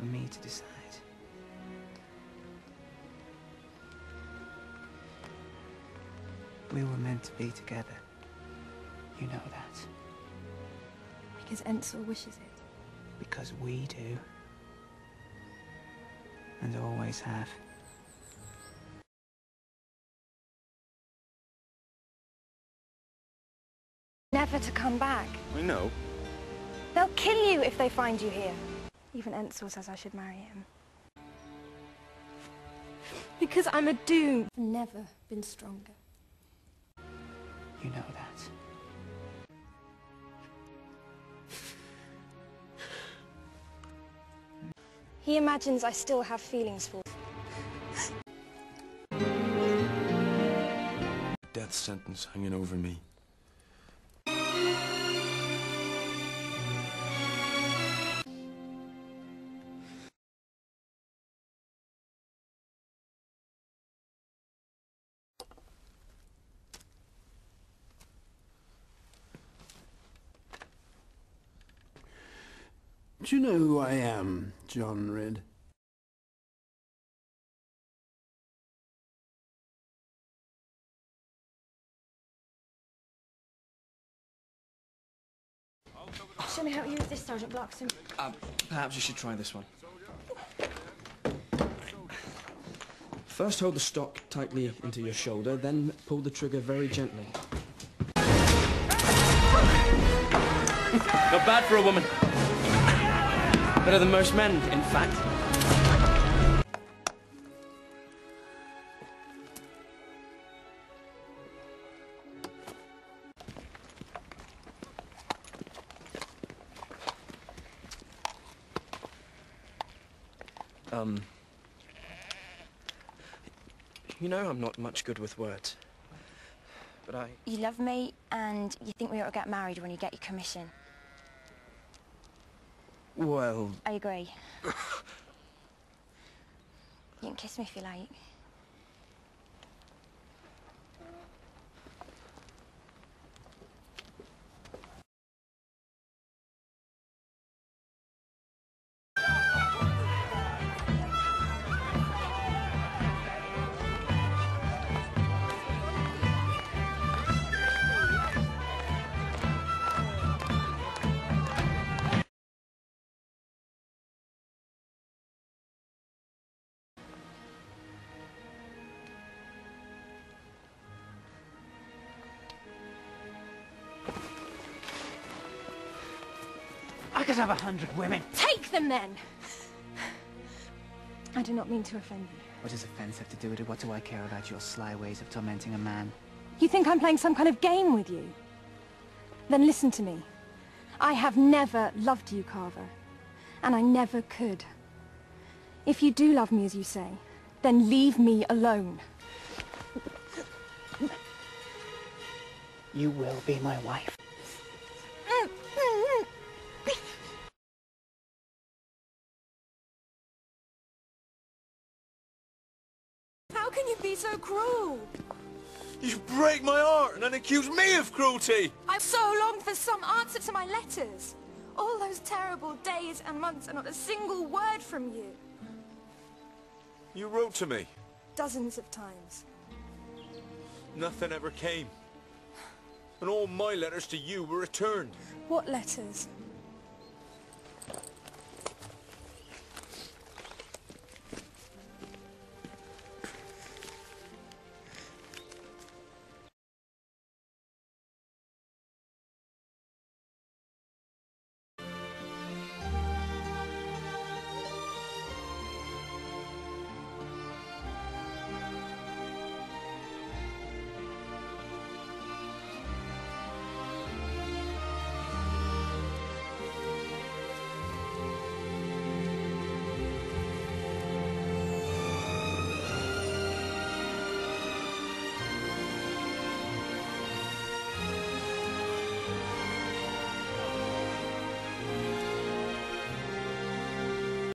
for me to decide. We were meant to be together. You know that. Because Ensor wishes it. Because we do. And always have. Never to come back. I know. They'll kill you if they find you here. Even Ensor says I should marry him. Because I'm a doom. I've never been stronger. You know that. He imagines I still have feelings for him. Death sentence hanging over me. Do you know who I am, John Ridd? Shall I help you with this, Sergeant Blockson? Perhaps you should try this one. First hold the stock tightly into your shoulder, then pull the trigger very gently. Not bad for a woman. Better than most men, in fact. You know I'm not much good with words. But I... You love me, and you think we ought to get married when you get your commission. Well... I agree. You can kiss me if you like. I could have 100 women. Take them, then! I do not mean to offend you. What does offense have to do with it? What do I care about your sly ways of tormenting a man? You think I'm playing some kind of game with you? Then listen to me. I have never loved you, Carver. And I never could. If you do love me, as you say, then leave me alone. You will be my wife. How can you be so cruel? You break my heart and then accuse me of cruelty! I've so longed for some answer to my letters. All those terrible days and months and not a single word from you. You wrote to me? Dozens of times. Nothing ever came. And all my letters to you were returned. What letters?